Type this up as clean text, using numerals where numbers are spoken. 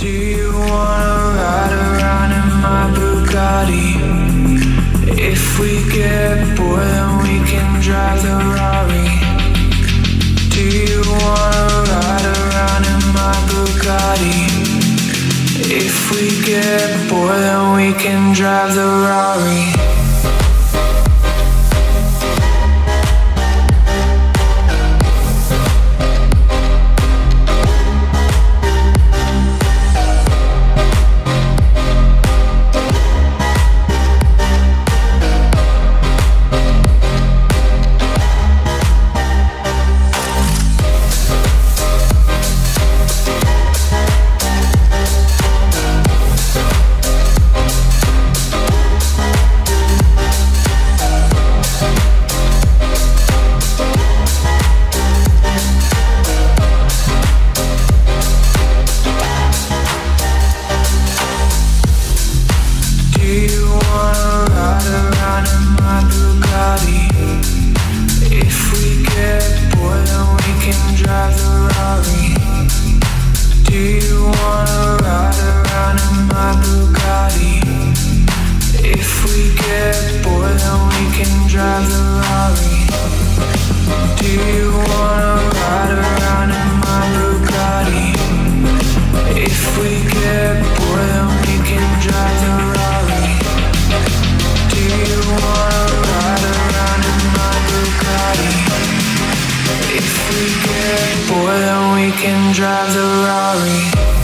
Do you wanna ride around in my Bugatti? If we get bored then we can drive the Rari. Do you wanna ride around in my Bugatti? If we get bored then we can drive the Rari. If we get bored, then we can drive the Rari.